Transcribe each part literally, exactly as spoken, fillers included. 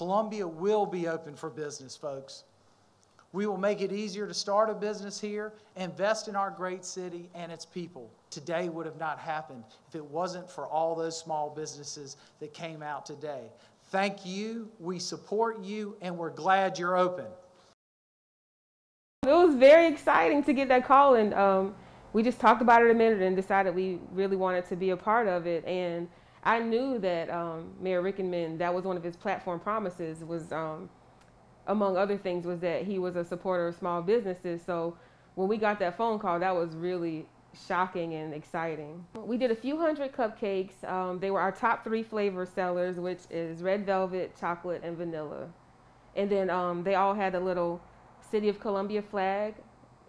Columbia will be open for business, folks. We will make it easier to start a business here, invest in our great city and its people. Today would have not happened if it wasn't for all those small businesses that came out today. Thank you, we support you, and we're glad you're open. It was very exciting to get that call, and um, we just talked about it a minute and decided we really wanted to be a part of it. And I knew that um, Mayor Rickenman, that was one of his platform promises, was um, among other things, was that he was a supporter of small businesses. So when we got that phone call, that was really shocking and exciting. We did a few hundred cupcakes. Um, they were our top three flavor sellers, which is red velvet, chocolate, and vanilla. And then um, they all had a little City of Columbia flag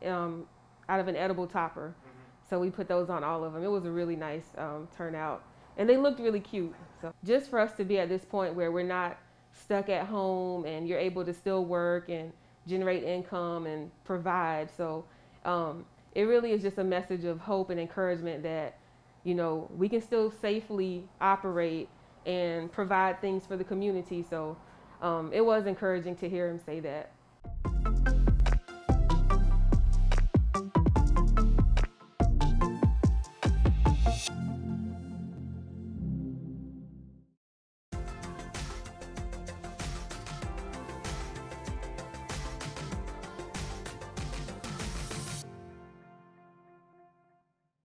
um, out of an edible topper. Mm-hmm. So we put those on all of them. It was a really nice um, turnout. And they looked really cute. So just for us to be at this point where we're not stuck at home and you're able to still work and generate income and provide. So um, it really is just a message of hope and encouragement that, you know, we can still safely operate and provide things for the community. So um, it was encouraging to hear him say that.